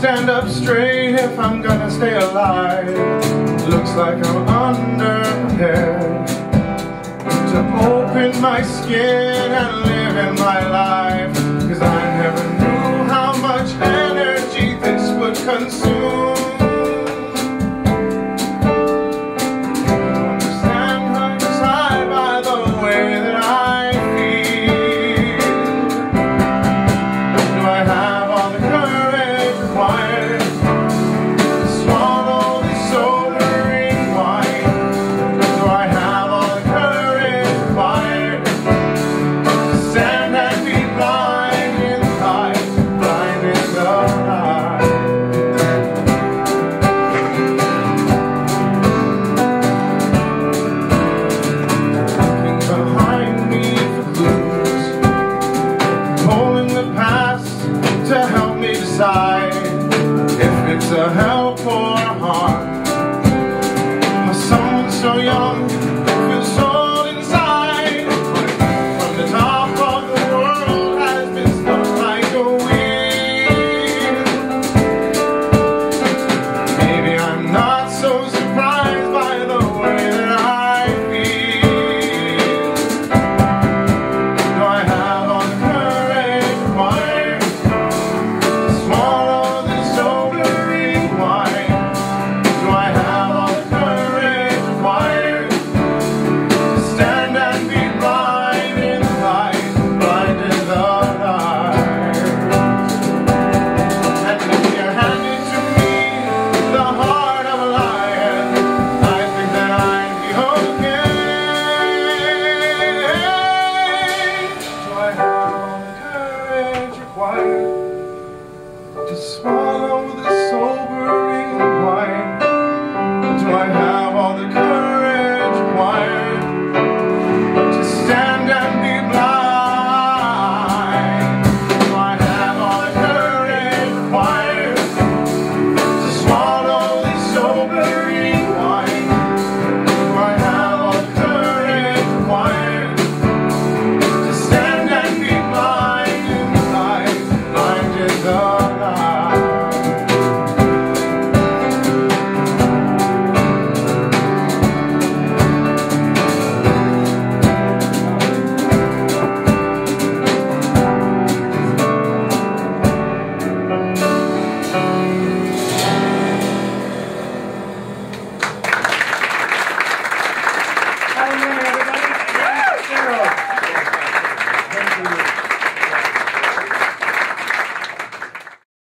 stand up straight if I'm gonna stay alive. Looks like I'm underprepared to open my skin and live in my life, 'cause I never knew how much energy this would consume. If it's a help or a harm, for someone so young feels old inside. From the top of the world has been stuck like a wheel. Maybe I'm not so surprised by the way that I feel. Do I have all the courage required to swallow? To swallow the sobering wine, do I have all the courage required to stand and be blind? Do I have all the courage required to swallow the sobering wine? Do I have all the courage required to stand and be blind inside, blind in the everybody. Yes,